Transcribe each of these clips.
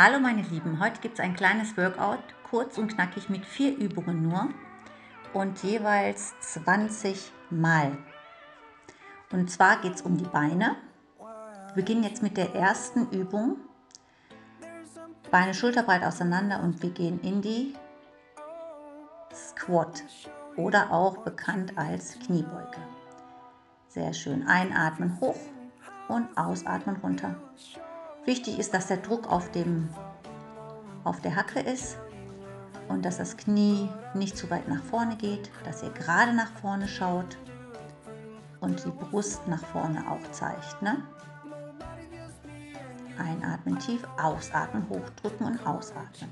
Hallo meine Lieben, heute gibt es ein kleines Workout, kurz und knackig mit 4 Übungen nur und jeweils 20 Mal. Und zwar geht es um die Beine. Wir beginnen jetzt mit der ersten Übung. Beine schulterbreit auseinander und wir gehen in die Squat oder auch bekannt als Kniebeuge. Sehr schön, einatmen hoch und ausatmen runter. Wichtig ist, dass der Druck auf der Hacke ist und dass das Knie nicht zu weit nach vorne geht, dass ihr gerade nach vorne schaut und die Brust nach vorne auch zeigt. Ne? Einatmen tief, ausatmen, hochdrücken und ausatmen.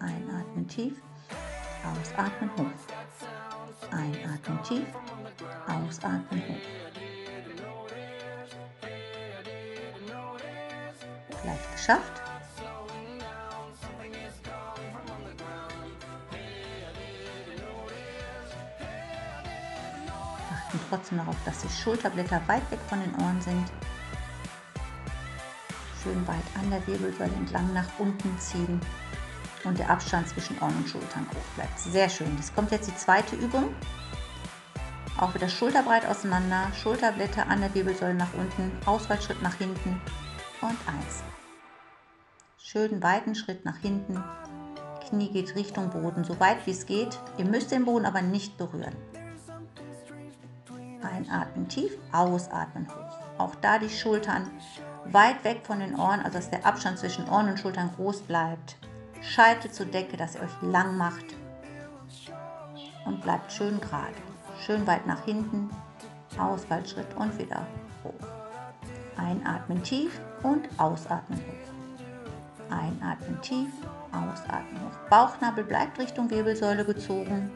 Einatmen tief, ausatmen hoch. Einatmen tief, ausatmen hoch. Leicht geschafft. Achten trotzdem darauf, dass die Schulterblätter weit weg von den Ohren sind. Schön weit an der Wirbelsäule entlang nach unten ziehen und der Abstand zwischen Ohren und Schultern hoch bleibt. Sehr schön. Jetzt kommt jetzt die zweite Übung. Auch wieder schulterbreit auseinander, Schulterblätter an der Wirbelsäule nach unten, Ausfallschritt nach hinten. Und 1. Schönen weiten Schritt nach hinten. Knie geht Richtung Boden, so weit wie es geht. Ihr müsst den Boden aber nicht berühren. Einatmen tief, ausatmen hoch. Auch da die Schultern weit weg von den Ohren, also dass der Abstand zwischen Ohren und Schultern groß bleibt. Scheitel zur Decke, dass ihr euch lang macht. Und bleibt schön gerade. Schön weit nach hinten. Ausfallschritt und wieder hoch. Einatmen tief und ausatmen hoch. Einatmen tief, ausatmen hoch. Bauchnabel bleibt Richtung Wirbelsäule gezogen.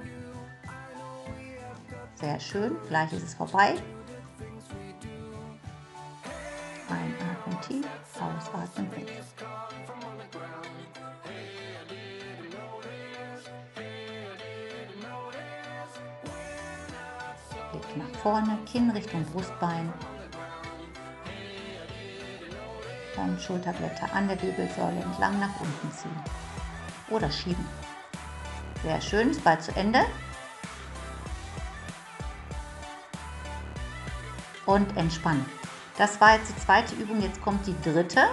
Sehr schön, gleich ist es vorbei. Einatmen tief, ausatmen hoch. Blick nach vorne, Kinn Richtung Brustbein. Und Schulterblätter an der Wirbelsäule entlang nach unten ziehen oder schieben. Sehr schön, ist bald zu Ende. Und entspannen. Das war jetzt die zweite Übung, jetzt kommt die dritte.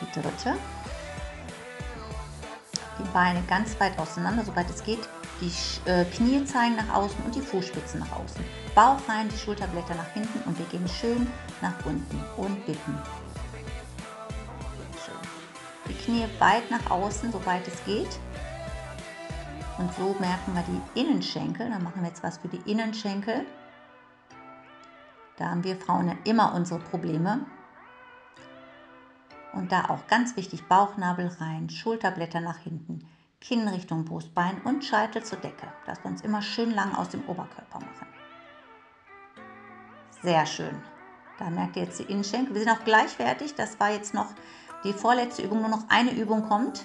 Die dritte. Die Beine ganz weit auseinander, soweit es geht. Die Knie zeigen nach außen und die Fußspitzen nach außen. Bauch rein, die Schulterblätter nach hinten und wir gehen schön nach unten und bicken. Schön. Die Knie weit nach außen, soweit es geht. Und so merken wir die Innenschenkel. Dann machen wir jetzt was für die Innenschenkel. Da haben wir Frauen ja immer unsere Probleme. Und da auch ganz wichtig, Bauchnabel rein, Schulterblätter nach hinten. Kinn Richtung Brustbein und Scheitel zur Decke, dass wir uns immer schön lang aus dem Oberkörper machen. Sehr schön. Da merkt ihr jetzt die Innenschenkel. Wir sind auch gleich fertig. Das war jetzt noch die vorletzte Übung. Nur noch eine Übung kommt.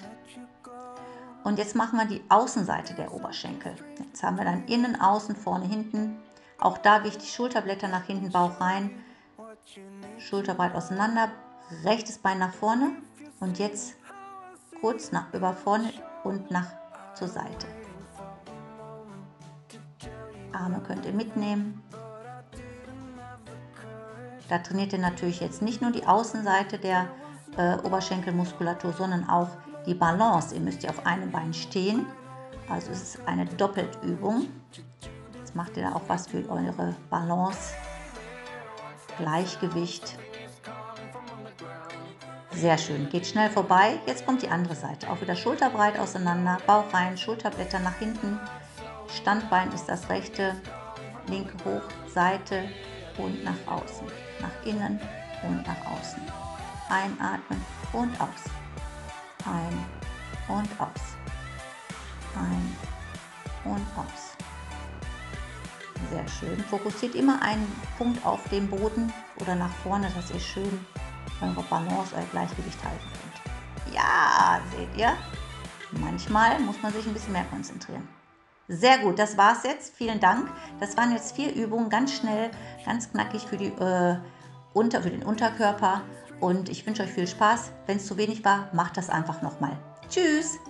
Und jetzt machen wir die Außenseite der Oberschenkel. Jetzt haben wir dann innen, außen, vorne, hinten. Auch da wichtig, Schulterblätter nach hinten, Bauch rein. Schulterbreit auseinander, rechtes Bein nach vorne. Und jetzt kurz nach über vorne und nach zur Seite. Arme könnt ihr mitnehmen. Da trainiert ihr natürlich jetzt nicht nur die Außenseite der Oberschenkelmuskulatur, sondern auch die Balance. Ihr müsst ja auf einem Bein stehen. Also es ist eine Doppeltübung. Jetzt macht ihr da auch was für eure Balance, Gleichgewicht. Sehr schön, geht schnell vorbei. Jetzt kommt die andere Seite. Auch wieder schulterbreit auseinander, Bauch rein, Schulterblätter nach hinten. Standbein ist das rechte, linke hoch, Seite und nach außen. Nach innen und nach außen. Einatmen und aus. Ein und aus. Ein und aus. Sehr schön. Fokussiert immer einen Punkt auf den Boden oder nach vorne, dass ihr schön eure Balance, euer Gleichgewicht halten könnt. Ja, seht ihr? Manchmal muss man sich ein bisschen mehr konzentrieren. Sehr gut, das war's jetzt. Vielen Dank. Das waren jetzt 4 Übungen, ganz schnell, ganz knackig für, für den Unterkörper. Und ich wünsche euch viel Spaß. Wenn es zu wenig war, macht das einfach nochmal. Tschüss!